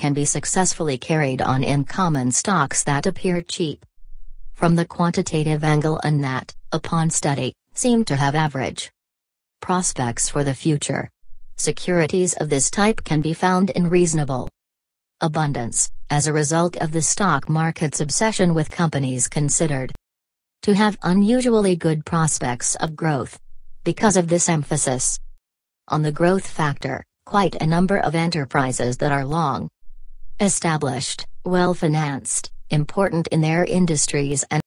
can be successfully carried on in common stocks that appear cheap. From the quantitative angle, and that, upon study, seem to have average prospects for the future. Securities of this type can be found in reasonable abundance, as a result of the stock market's obsession with companies considered to have unusually good prospects of growth. Because of this emphasis on the growth factor, quite a number of enterprises that are long established, well-financed, important in their industries and